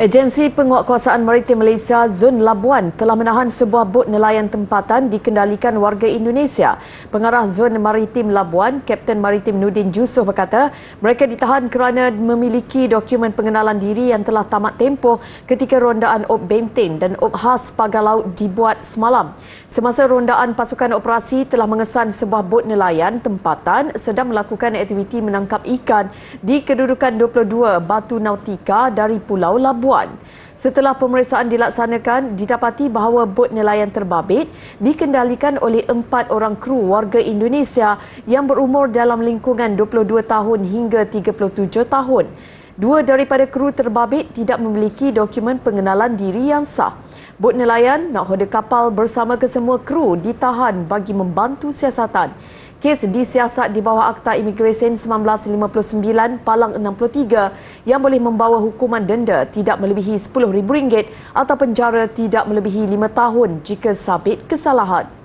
Agensi Penguatkuasaan Maritim Malaysia Zon Labuan telah menahan sebuah bot nelayan tempatan dikendalikan warga Indonesia. Pengarah Zon Maritim Labuan, Kapten Maritim Nudin Jusoh berkata, mereka ditahan kerana memiliki dokumen pengenalan diri yang telah tamat tempoh ketika rondaan Op Benteng dan Op Khas Pagar Laut dibuat semalam. Semasa rondaan, pasukan operasi telah mengesan sebuah bot nelayan tempatan sedang melakukan aktiviti menangkap ikan di kedudukan 22 Batu Nautika dari Pulau Labuan. Setelah pemeriksaan dilaksanakan, didapati bahawa bot nelayan terbabit dikendalikan oleh 4 orang kru warga Indonesia yang berumur dalam lingkungan 22 tahun hingga 37 tahun. 2 daripada kru terbabit tidak memiliki dokumen pengenalan diri yang sah. Bot nelayan, nahoda kapal bersama kesemua kru ditahan bagi membantu siasatan. Kes disiasat di bawah Akta Imigresen 1959 Palang 63 yang boleh membawa hukuman denda tidak melebihi RM10,000 atau penjara tidak melebihi 5 tahun jika sabit kesalahan.